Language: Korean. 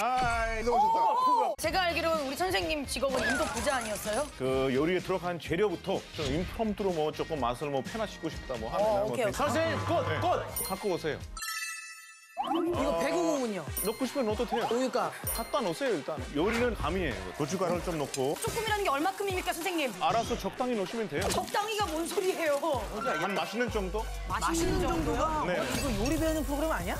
하이, 오셨다. 제가 알기로는 우리 선생님 직업은 인도 부자 아니었어요? 그 요리에 들어간 재료부터 좀 임프롬프로 뭐 조금 맛을 뭐 편하시고 싶다 뭐 하면 오케이, 뭐 선생님 꽃! 갖고 오세요. 이거 배구공은요? 넣고 싶으면 넣어도 돼요. 우유가 갖다 넣었어요 일단. 요리는 감이에요. 고춧가루를 좀 넣고. 조금이라는 게 얼마큼입니까 선생님? 알아서 적당히 넣으시면 돼요. 적당히가 뭔 소리예요? 한 맛있는 정도? 맛있는 정도요? 네. 이거 요리 배우는 프로그램 아니야?